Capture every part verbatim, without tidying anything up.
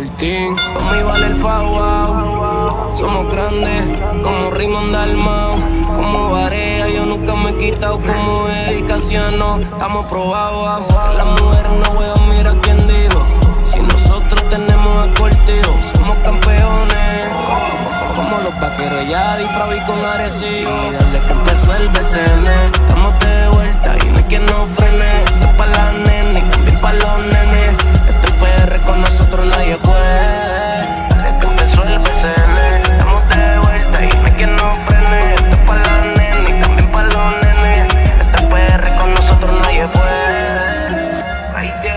el team. Conmigo vale el fawao. Somos grandes, como Raymond Dalmau. Como Varea, yo nunca me he quitado. Como Eddie Casiano, estamos probados. Que las mujeres no juegan, mira quién dijo. Si nosotros tenemos el cortijo, somos campeones. Como los vaqueros, ya disfravi con Arecibo. Y desde que empezó el B C N, estamos de vuelta y no hay quien nos frene. Esto es pa' las nenes y también pa' los nenes. Este P R con nosotros nadie puede. Desde que empezó el B C N, estamos de vuelta y no hay quien nos frene. Esto es pa' las nenes y también pa' los nenes. Este P R con nosotros nadie puede. Ahí te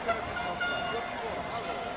líderes en puntuación y borrados.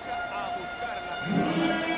marcha a buscar la primera marca.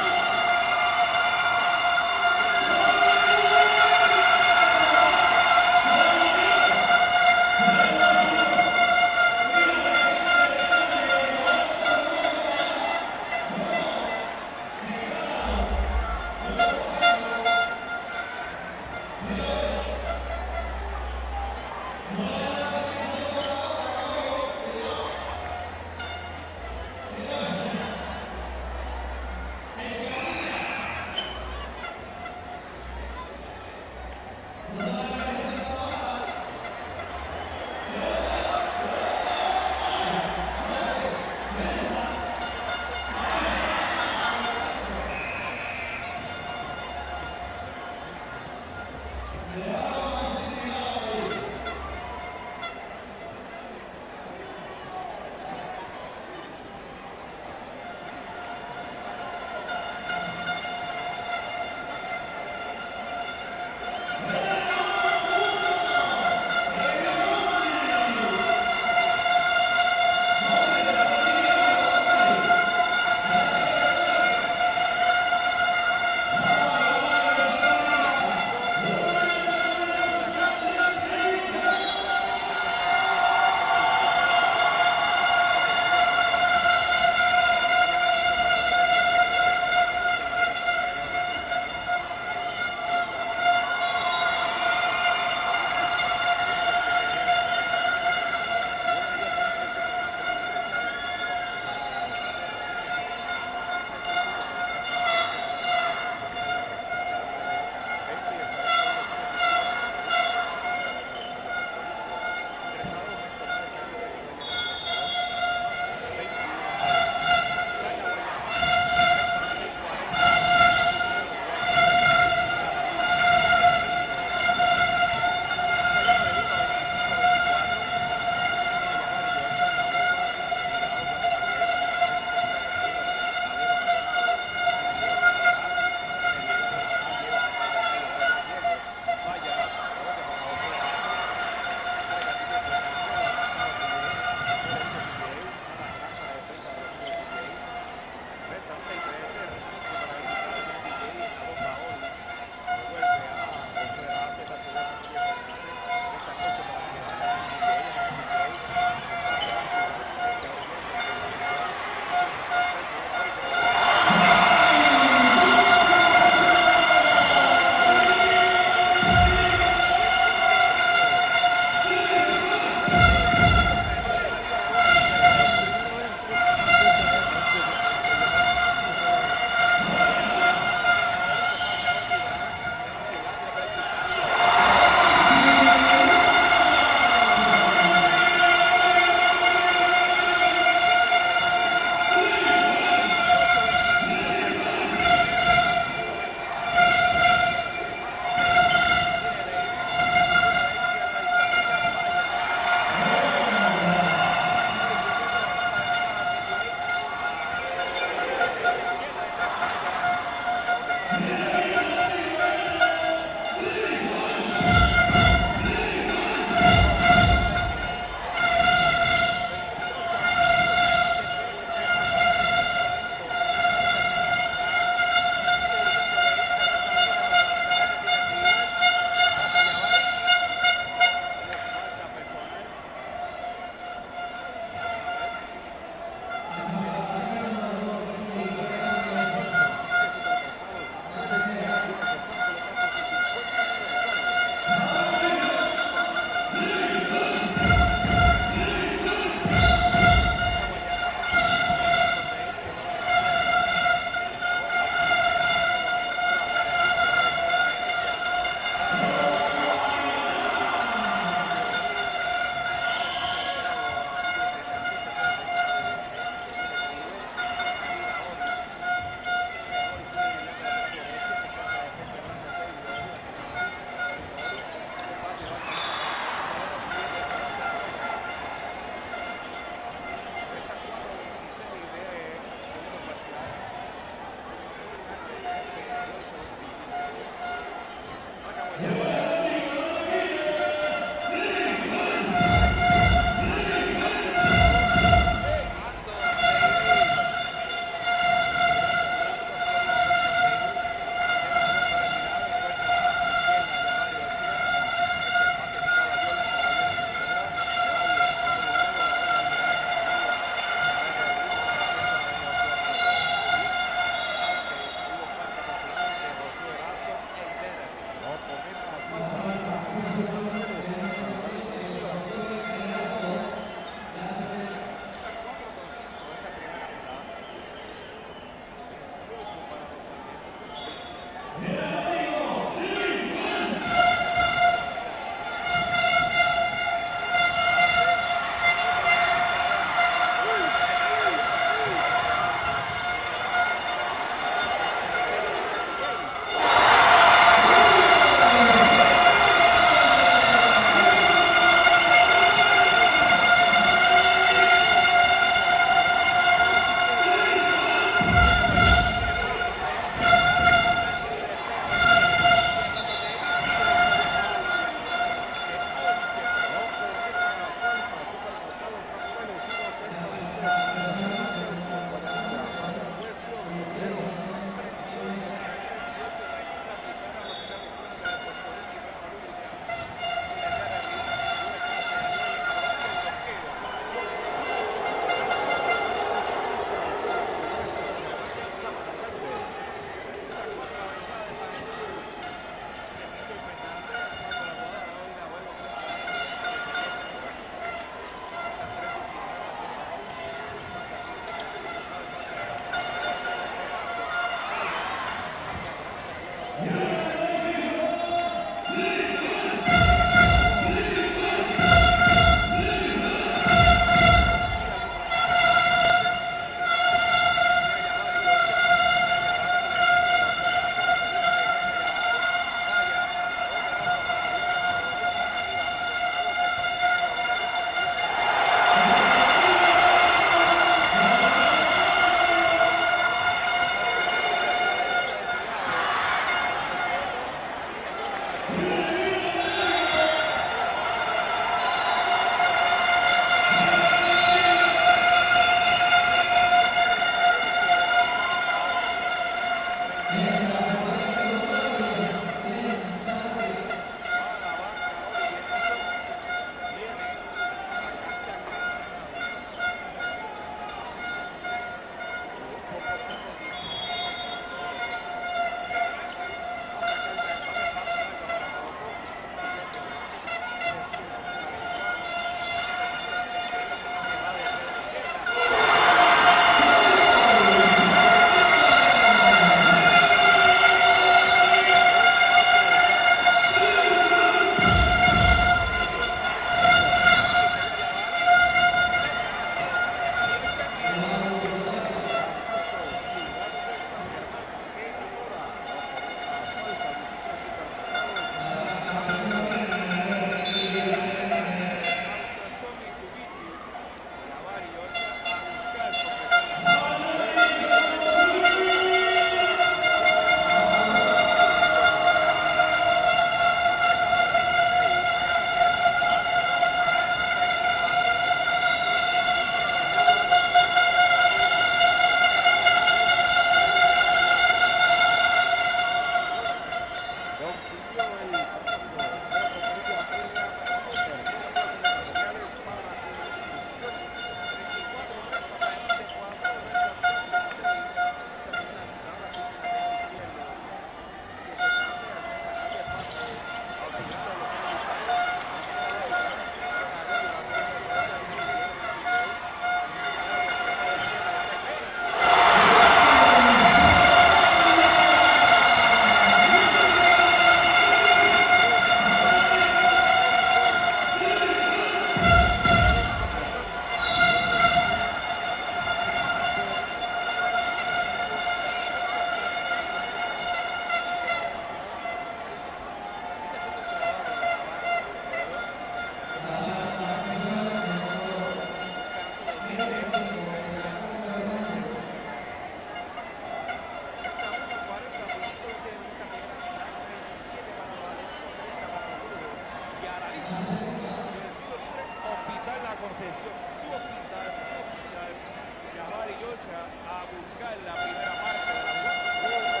cancha a buscar la primera parte de la jugada.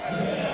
Thank you.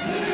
Yeah.